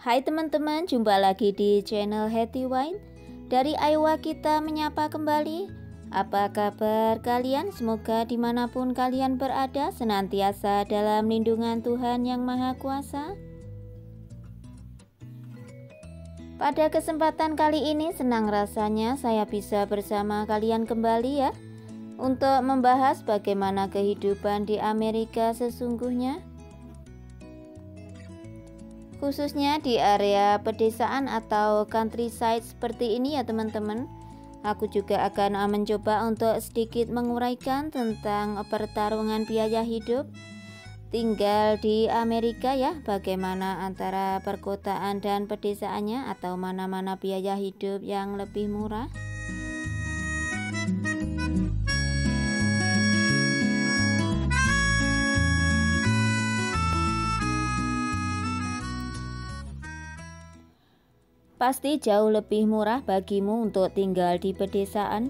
Hai teman-teman, jumpa lagi di channel Hetti White. Dari Iowa kita menyapa kembali. Apa kabar kalian? Semoga dimanapun kalian berada senantiasa dalam lindungan Tuhan yang Maha Kuasa. Pada kesempatan kali ini senang rasanya saya bisa bersama kalian kembali ya, untuk membahas bagaimana kehidupan di Amerika sesungguhnya, khususnya di area pedesaan atau countryside seperti ini ya teman-teman. Aku juga akan mencoba untuk sedikit menguraikan tentang pertarungan biaya hidup tinggal di Amerika ya, bagaimana antara perkotaan dan pedesaannya, atau mana-mana biaya hidup yang lebih murah. Pasti jauh lebih murah bagimu untuk tinggal di pedesaan.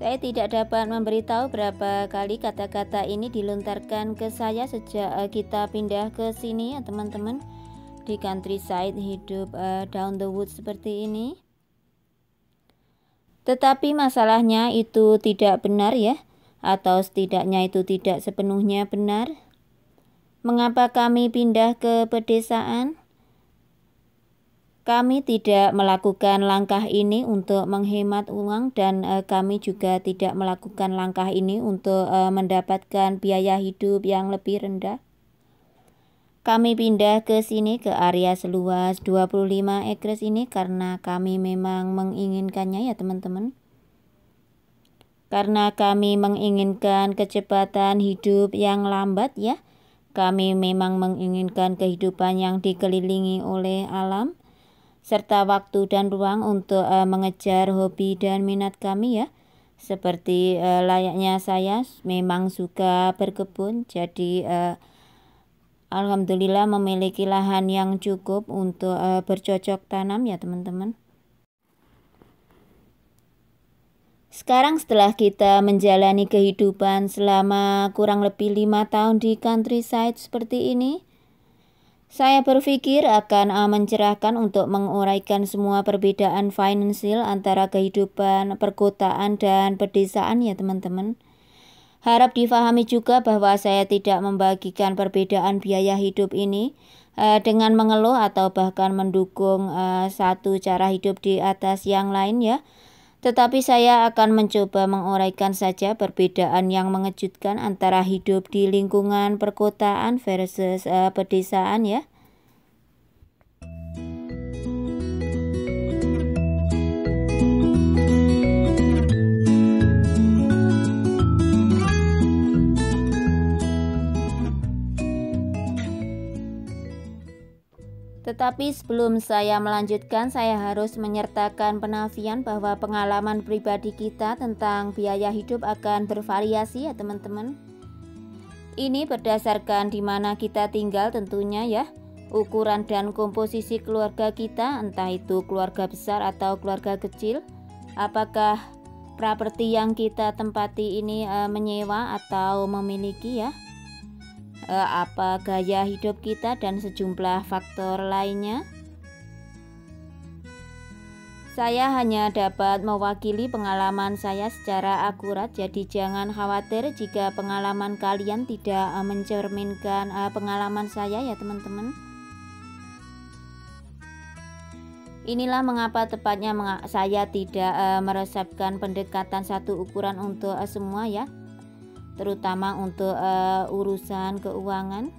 Saya tidak dapat memberitahu berapa kali kata-kata ini dilontarkan ke saya sejak kita pindah ke sini ya teman-teman. Di countryside hidup down the woods seperti ini. Tetapi masalahnya itu tidak benar ya, atau setidaknya itu tidak sepenuhnya benar. Mengapa kami pindah ke pedesaan? Kami tidak melakukan langkah ini untuk menghemat uang, dan kami juga tidak melakukan langkah ini untuk mendapatkan biaya hidup yang lebih rendah. Kami pindah ke sini, ke area seluas 25 acres ini karena kami memang menginginkannya ya teman-teman. Karena kami menginginkan kecepatan hidup yang lambat ya. Kami memang menginginkan kehidupan yang dikelilingi oleh alam, serta waktu dan ruang untuk mengejar hobi dan minat kami ya. Seperti layaknya saya memang suka berkebun, jadi alhamdulillah memiliki lahan yang cukup untuk bercocok tanam ya teman-teman. Sekarang setelah kita menjalani kehidupan selama kurang lebih 5 tahun di countryside seperti ini, saya berpikir akan mencerahkan untuk menguraikan semua perbedaan finansial antara kehidupan perkotaan dan pedesaan ya teman-teman. Harap difahami juga bahwa saya tidak membagikan perbedaan biaya hidup ini dengan mengeluh atau bahkan mendukung satu cara hidup di atas yang lain ya. Tetapi saya akan mencoba menguraikan saja perbedaan yang mengejutkan antara hidup di lingkungan perkotaan versus pedesaan ya. Tetapi sebelum saya melanjutkan, saya harus menyertakan penafian bahwa pengalaman pribadi kita tentang biaya hidup akan bervariasi ya teman-teman. Ini berdasarkan di mana kita tinggal tentunya ya, ukuran dan komposisi keluarga kita, entah itu keluarga besar atau keluarga kecil. Apakah properti yang kita tempati ini menyewa atau memiliki ya, apa gaya hidup kita, dan sejumlah faktor lainnya. Saya hanya dapat mewakili pengalaman saya secara akurat, jadi jangan khawatir jika pengalaman kalian tidak mencerminkan pengalaman saya ya teman-teman. Inilah mengapa tepatnya saya tidak meresepkan pendekatan satu ukuran untuk semua ya, terutama untuk urusan keuangan.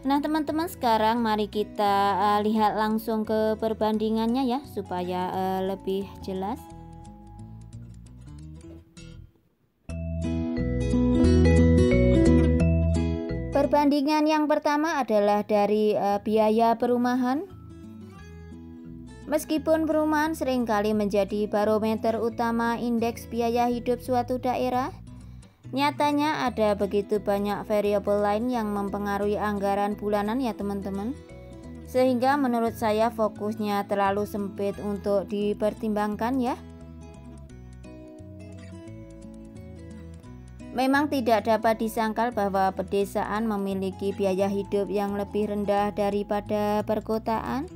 Nah teman-teman, sekarang mari kita lihat langsung ke perbandingannya ya, supaya lebih jelas. Perbandingan yang pertama adalah dari biaya perumahan. Meskipun perumahan seringkali menjadi barometer utama indeks biaya hidup suatu daerah, nyatanya ada begitu banyak variabel lain yang mempengaruhi anggaran bulanan ya teman-teman. Sehingga menurut saya fokusnya terlalu sempit untuk dipertimbangkan ya. Memang tidak dapat disangkal bahwa pedesaan memiliki biaya hidup yang lebih rendah daripada perkotaan.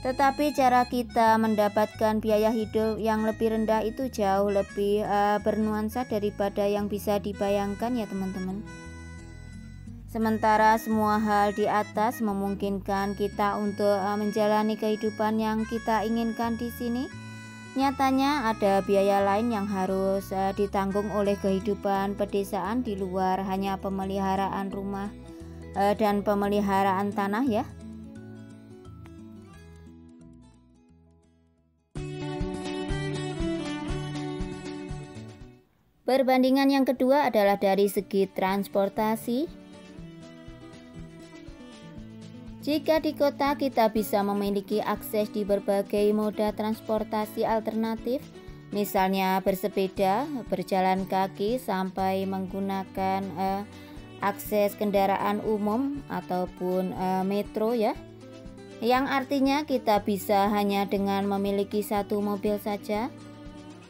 Tetapi cara kita mendapatkan biaya hidup yang lebih rendah itu jauh lebih bernuansa daripada yang bisa dibayangkan ya teman-teman. Sementara semua hal di atas memungkinkan kita untuk menjalani kehidupan yang kita inginkan di sini. Nyatanya ada biaya lain yang harus ditanggung oleh kehidupan pedesaan di luar hanya pemeliharaan rumah dan pemeliharaan tanah ya. Perbandingan yang kedua adalah dari segi transportasi. Jika di kota kita bisa memiliki akses di berbagai moda transportasi alternatif, misalnya bersepeda, berjalan kaki, sampai menggunakan akses kendaraan umum ataupun metro ya, yang artinya kita bisa hanya dengan memiliki satu mobil saja.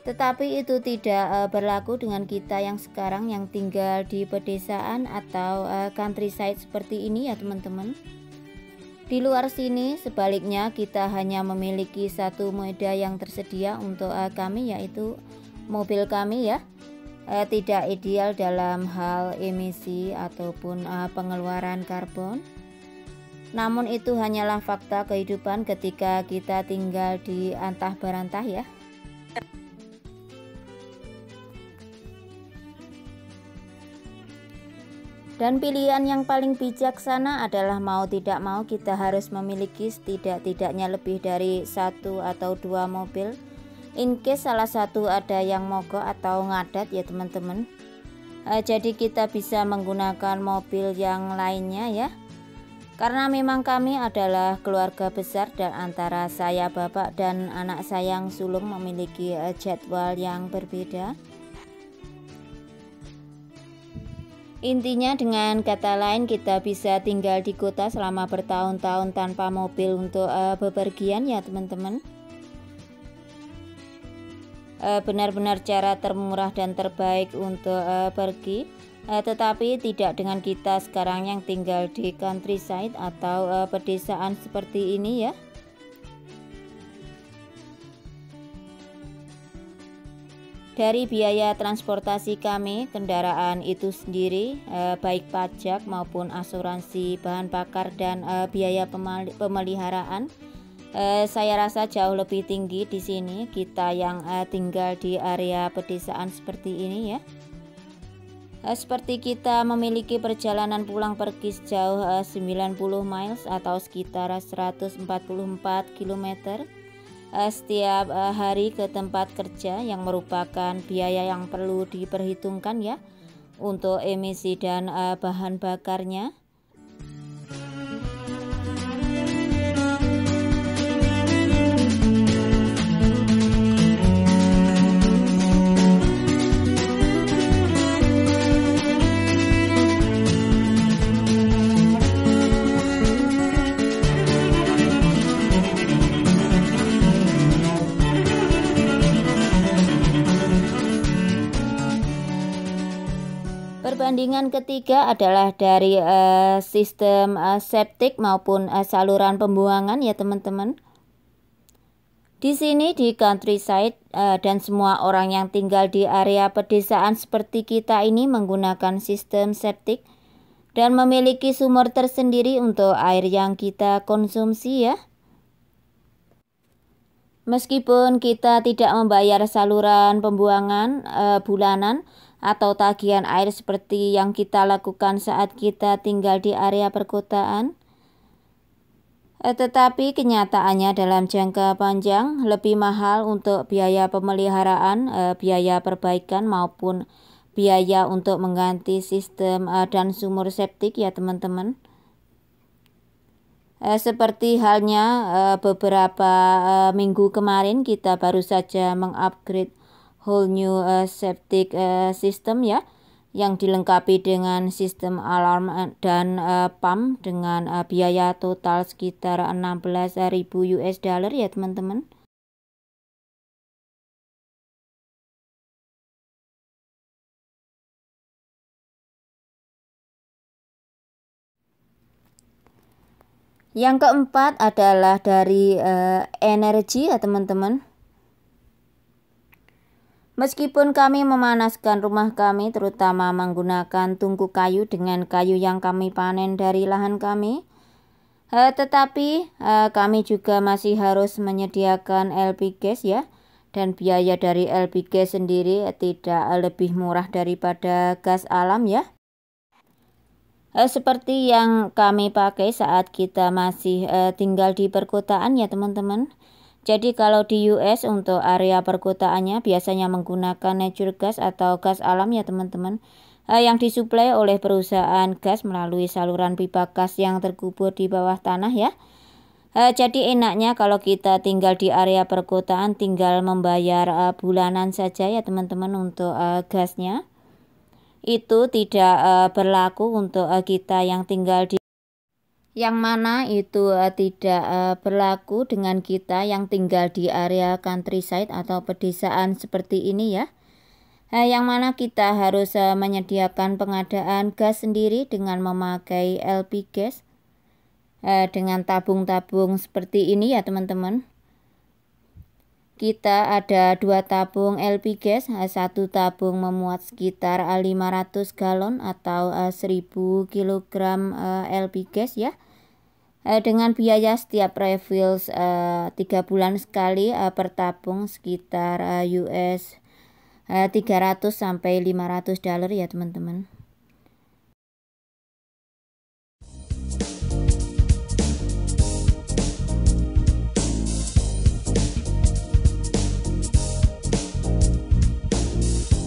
Tetapi itu tidak berlaku dengan kita yang sekarang yang tinggal di pedesaan atau countryside seperti ini ya teman-teman. Di luar sini sebaliknya kita hanya memiliki satu moda yang tersedia untuk kami, yaitu mobil kami ya. Tidak ideal dalam hal emisi ataupun pengeluaran karbon. Namun itu hanyalah fakta kehidupan ketika kita tinggal di antah berantah ya. Dan pilihan yang paling bijaksana adalah mau tidak mau kita harus memiliki setidak-tidaknya lebih dari satu atau dua mobil, in case salah satu ada yang mogok atau ngadat ya teman-teman. Jadi kita bisa menggunakan mobil yang lainnya ya. Karena memang kami adalah keluarga besar dan antara saya bapak dan anak saya yang sulung memiliki jadwal yang berbeda. Intinya dengan kata lain kita bisa tinggal di kota selama bertahun-tahun tanpa mobil untuk bepergian ya teman-teman. Benar-benar cara termurah dan terbaik untuk pergi, tetapi tidak dengan kita sekarang yang tinggal di countryside atau pedesaan seperti ini ya. Dari biaya transportasi kami, kendaraan itu sendiri, baik pajak maupun asuransi, bahan bakar dan biaya pemeliharaan, saya rasa jauh lebih tinggi di sini kita yang tinggal di area pedesaan seperti ini ya. Seperti kita memiliki perjalanan pulang pergi sejauh 90 miles atau sekitar 144 km. Setiap hari ke tempat kerja yang merupakan biaya yang perlu diperhitungkan ya untuk emisi dan bahan bakarnya. Perbandingan ketiga adalah dari sistem septik maupun saluran pembuangan ya teman-teman. Di sini di countryside dan semua orang yang tinggal di area pedesaan seperti kita ini menggunakan sistem septik dan memiliki sumur tersendiri untuk air yang kita konsumsi ya. Meskipun kita tidak membayar saluran pembuangan bulanan atau tagihan air seperti yang kita lakukan saat kita tinggal di area perkotaan, tetapi kenyataannya dalam jangka panjang lebih mahal untuk biaya pemeliharaan, biaya perbaikan maupun biaya untuk mengganti sistem dan sumur septik ya teman-teman. Seperti halnya beberapa minggu kemarin kita baru saja mengupgrade whole new septic system ya, yang dilengkapi dengan sistem alarm dan pump dengan biaya total sekitar 16.000 US dollar ya teman-teman. Yang keempat adalah dari energi ya teman-teman. Meskipun kami memanaskan rumah kami terutama menggunakan tungku kayu dengan kayu yang kami panen dari lahan kami, tetapi kami juga masih harus menyediakan LP gas ya, dan biaya dari LP gas sendiri tidak lebih murah daripada gas alam ya. Seperti yang kami pakai saat kita masih tinggal di perkotaan ya teman-teman. Jadi kalau di US untuk area perkotaannya biasanya menggunakan natural gas atau gas alam ya teman-teman, yang disuplai oleh perusahaan gas melalui saluran pipa gas yang terkubur di bawah tanah ya. Jadi enaknya kalau kita tinggal di area perkotaan tinggal membayar bulanan saja ya teman-teman untuk gasnya. Itu tidak berlaku untuk kita yang tinggal di, yang mana itu tidak berlaku dengan kita yang tinggal di area countryside atau pedesaan seperti ini ya. Yang mana kita harus menyediakan pengadaan gas sendiri dengan memakai LP gas dengan tabung-tabung seperti ini ya teman-teman. Kita ada 2 tabung LP gas, satu tabung memuat sekitar 500 galon atau 1000 kg LP gas ya. Dengan biaya setiap refill 3 bulan sekali per tabung sekitar US $300 sampai $500 ya teman-teman.